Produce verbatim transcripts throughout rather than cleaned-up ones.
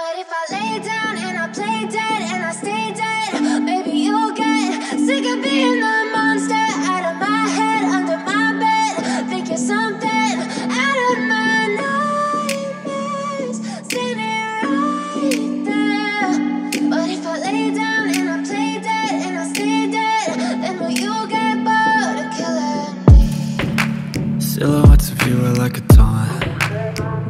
But if I lay down and I play dead and I stay dead, maybe you'll get sick of being the monster out of my head, under my bed. Think you're something out of my nightmares, sitting right there. But if I lay down and I play dead and I stay dead, then will you get bored of killing me? Silhouettes of you are like a taunt.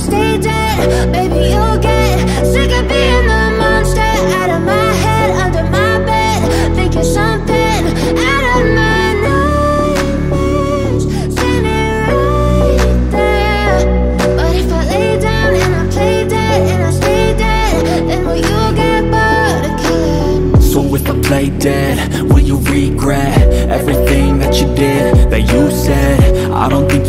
stay dead, baby you'll get sick of being the monster out of my head, under my bed. Think you're something out of my nightmares, standing right there. But if I lay down and I play dead and I stay dead, then will you get bored of killing me? So if I play dead, will you regret everything that you did, that you said? I don't think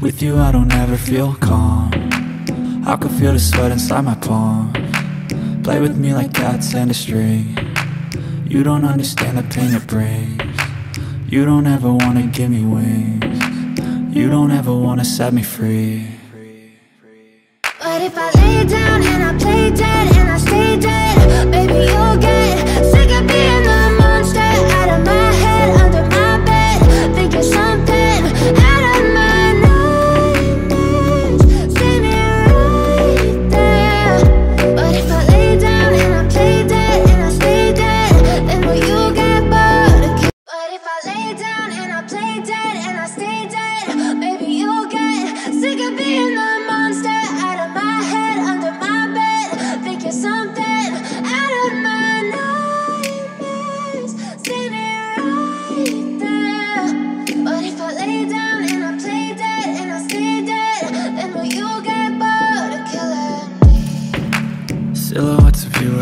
With you I don't ever feel calm. I can feel the sweat inside my palm. Play with me like cats and a string. You don't understand the pain it brings. You don't ever wanna give me wings. You don't ever wanna set me free. But if I lay down and I play dead and I stay dead, baby you'll get sick of being the monster out of my head, under my bed. Think you're something out of my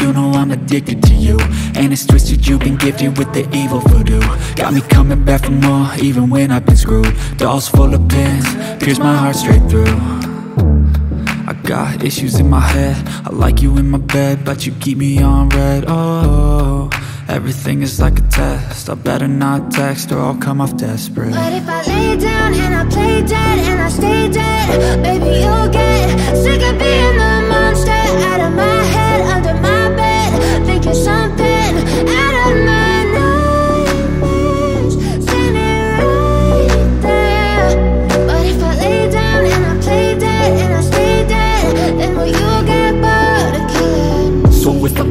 You know I'm addicted to you, and it's twisted, you've been gifted with the evil voodoo. Got me coming back for more, even when I've been screwed. Dolls full of pins, pierce my heart straight through. Got issues in my head, I like you in my bed, but you keep me on red. Oh, everything is like a test, I better not text or I'll come off desperate. But if I lay down and I play dead and I stay dead, baby you'll get sick of being the monster out of my head, under my bed. Think you're something out of my nightmares, standing right there. But if I lay down and I play dead and I stay, then will you get bored of killing me? So if I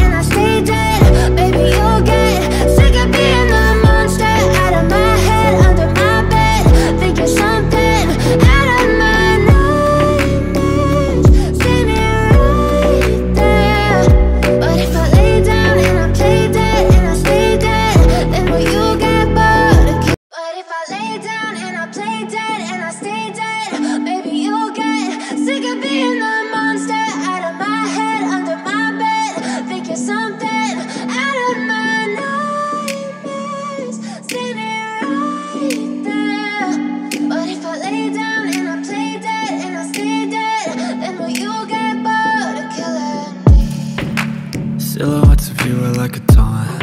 and I stay dead, baby you'll get sick of being the monster out of my head, under my bed, thinking something out of my. Silhouettes of you are like a taunt.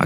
I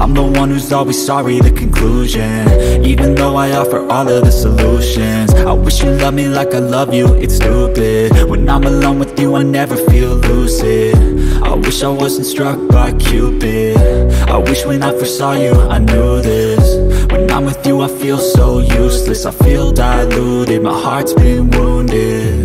I'm the one who's always sorry, the conclusion. Even though I offer all of the solutions, I wish you loved me like I love you, it's stupid. When I'm alone with you I never feel lucid. I wish I wasn't struck by Cupid. I wish when I first saw you I knew this. When I'm with you I feel so useless. I feel diluted, my heart's been wounded.